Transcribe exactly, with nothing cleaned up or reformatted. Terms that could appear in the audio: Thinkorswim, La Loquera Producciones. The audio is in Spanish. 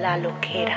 La Loquera.